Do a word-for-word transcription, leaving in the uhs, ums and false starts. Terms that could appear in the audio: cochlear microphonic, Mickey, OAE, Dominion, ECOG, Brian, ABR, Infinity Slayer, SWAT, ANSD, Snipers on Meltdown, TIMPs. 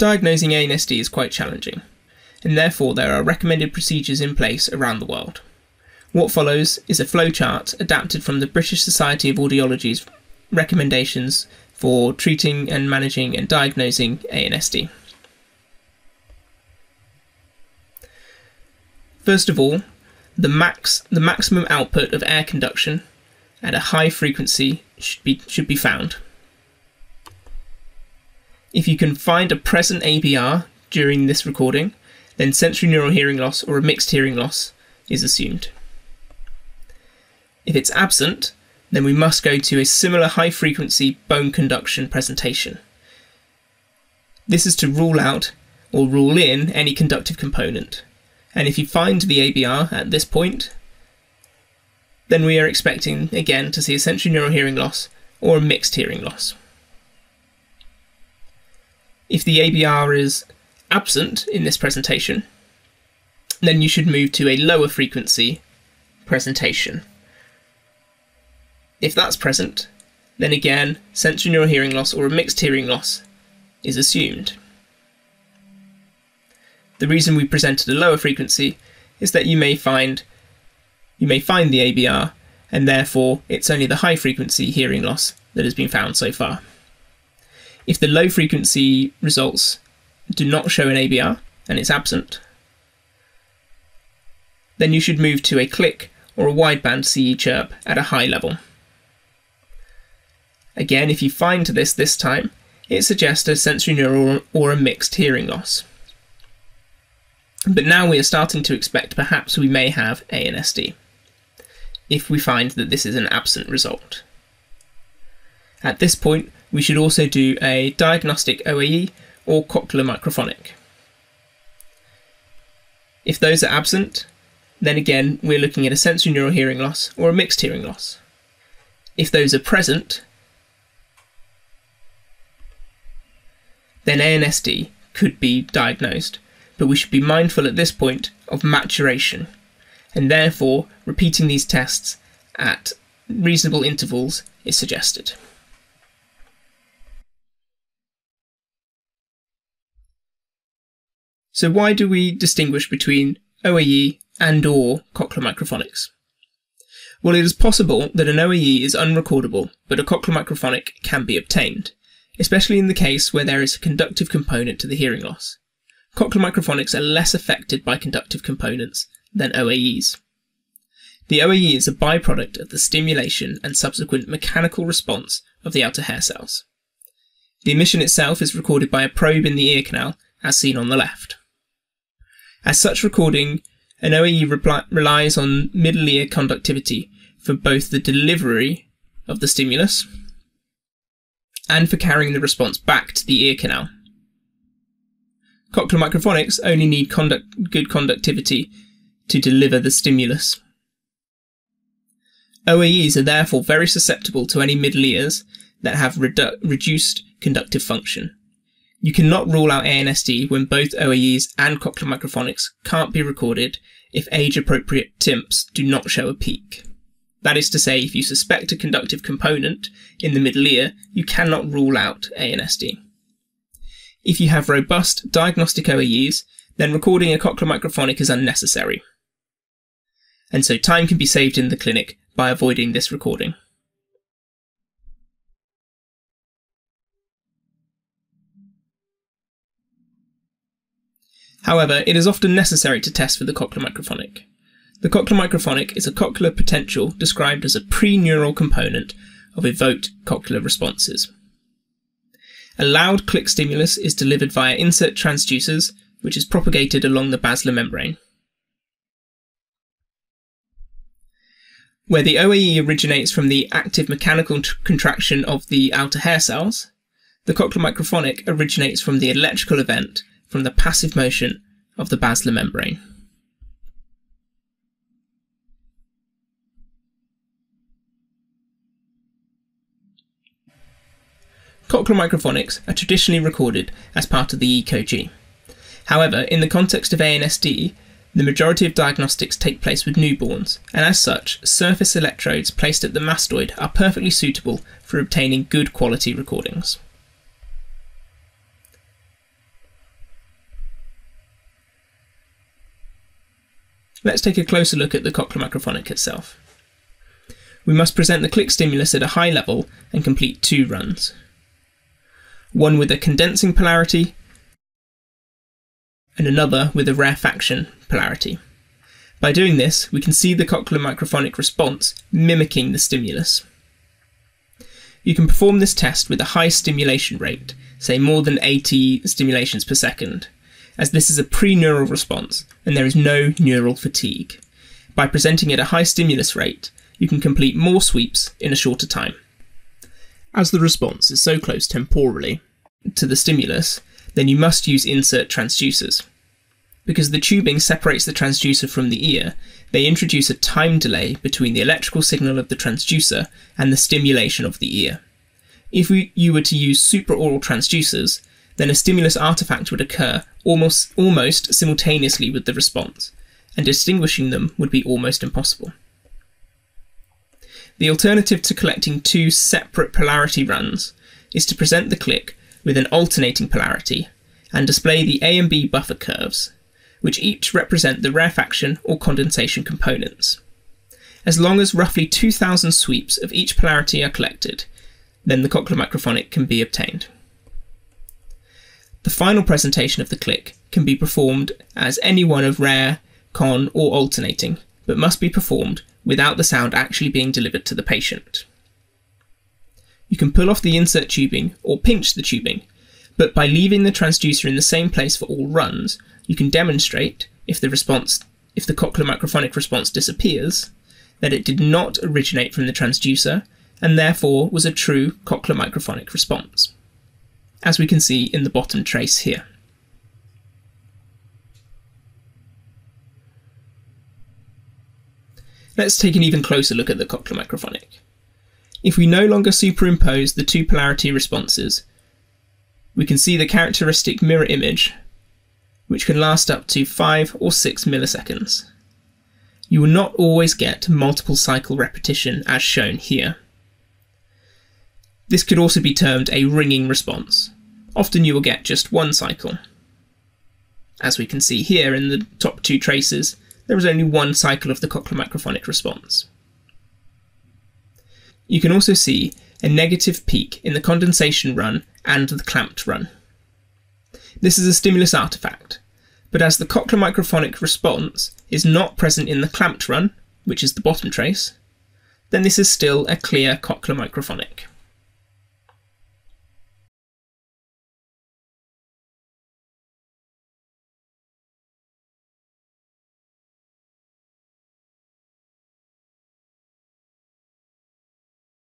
Diagnosing A N S D is quite challenging, and therefore there are recommended procedures in place around the world. What follows is a flowchart adapted from the British Society of Audiology's recommendations for treating and managing and diagnosing A N S D. First of all, the max the maximum output of air conduction at a high frequency should be should be found. If you can find a present A B R during this recording, then sensorineural hearing loss or a mixed hearing loss is assumed. If it's absent, then we must go to a similar high frequency bone conduction presentation. This is to rule out or rule in any conductive component. And if you find the A B R at this point, then we are expecting again to see a sensorineural hearing loss or a mixed hearing loss. If the A B R is absent in this presentation, then you should move to a lower frequency presentation. If that's present, then again, sensorineural hearing loss or a mixed hearing loss is assumed. The reason we presented a lower frequency is that you may find you may find the A B R, and therefore it's only the high frequency hearing loss that has been found so far. If the low frequency results do not show an A B R and it's absent, then you should move to a click or a wideband C E chirp at a high level. Again, if you find this this time, it suggests a sensorineural or a mixed hearing loss. But now we are starting to expect perhaps we may have A N S D, if we find that this is an absent result. At this point, we should also do a diagnostic O A E or cochlear microphonic. If those are absent, then again we're looking at a sensorineural hearing loss or a mixed hearing loss. If those are present, then A N S D could be diagnosed, but we should be mindful at this point of maturation, and therefore repeating these tests at reasonable intervals is suggested. So why do we distinguish between O A E and or cochlear microphonics? Well, it is possible that an O A E is unrecordable, but a cochlear microphonic can be obtained, especially in the case where there is a conductive component to the hearing loss. Cochlear microphonics are less affected by conductive components than O A Es. The O A E is a byproduct of the stimulation and subsequent mechanical response of the outer hair cells. The emission itself is recorded by a probe in the ear canal, as seen on the left. As such recording, an O A E relies on middle ear conductivity for both the delivery of the stimulus and for carrying the response back to the ear canal. Cochlear microphonics only need conduct good conductivity to deliver the stimulus. O A Es are therefore very susceptible to any middle ears that have redu reduced conductive function. You cannot rule out A N S D when both O A Es and cochlear microphonics can't be recorded if age-appropriate TIMPs do not show a peak. That is to say, if you suspect a conductive component in the middle ear, you cannot rule out A N S D. If you have robust diagnostic O A Es, then recording a cochlear microphonic is unnecessary, and so time can be saved in the clinic by avoiding this recording. However, it is often necessary to test for the cochlear microphonic. The cochlear microphonic is a cochlear potential described as a pre-neural component of evoked cochlear responses. A loud click stimulus is delivered via insert transducers, which is propagated along the basilar membrane. Where the O A E originates from the active mechanical contraction of the outer hair cells, the cochlear microphonic originates from the electrical event from the passive motion of the basilar membrane. Cochlear microphonics are traditionally recorded as part of the E C O G. However, in the context of A N S D, the majority of diagnostics take place with newborns, and as such, surface electrodes placed at the mastoid are perfectly suitable for obtaining good quality recordings. Let's take a closer look at the cochlear microphonic itself. We must present the click stimulus at a high level and complete two runs. One with a condensing polarity and another with a rarefaction polarity. By doing this, we can see the cochlear microphonic response mimicking the stimulus. You can perform this test with a high stimulation rate, say more than eighty stimulations per second, as this is a pre-neural response and there is no neural fatigue. By presenting at a high stimulus rate, you can complete more sweeps in a shorter time. As the response is so close temporally to the stimulus, then you must use insert transducers. Because the tubing separates the transducer from the ear, they introduce a time delay between the electrical signal of the transducer and the stimulation of the ear. If we, you were to use supraoral transducers, then a stimulus artifact would occur almost, almost simultaneously with the response, and distinguishing them would be almost impossible. The alternative to collecting two separate polarity runs is to present the click with an alternating polarity and display the A and B buffer curves, which each represent the rarefaction or condensation components. As long as roughly two thousand sweeps of each polarity are collected, then the cochlear microphonic can be obtained. The final presentation of the click can be performed as any one of rare, con, or alternating, but must be performed without the sound actually being delivered to the patient. You can pull off the insert tubing or pinch the tubing, but by leaving the transducer in the same place for all runs, you can demonstrate, if the response, if the cochlear microphonic response disappears, that it did not originate from the transducer and therefore was a true cochlear microphonic response, as we can see in the bottom trace here. Let's take an even closer look at the cochlear microphonic. If we no longer superimpose the two polarity responses, we can see the characteristic mirror image, which can last up to five or six milliseconds. You will not always get multiple cycle repetition as shown here. This could also be termed a ringing response. Often you will get just one cycle. As we can see here in the top two traces, there is only one cycle of the cochlear microphonic response. You can also see a negative peak in the condensation run and the clamped run. This is a stimulus artifact, but as the cochlear microphonic response is not present in the clamped run, which is the bottom trace, then this is still a clear cochlear microphonic.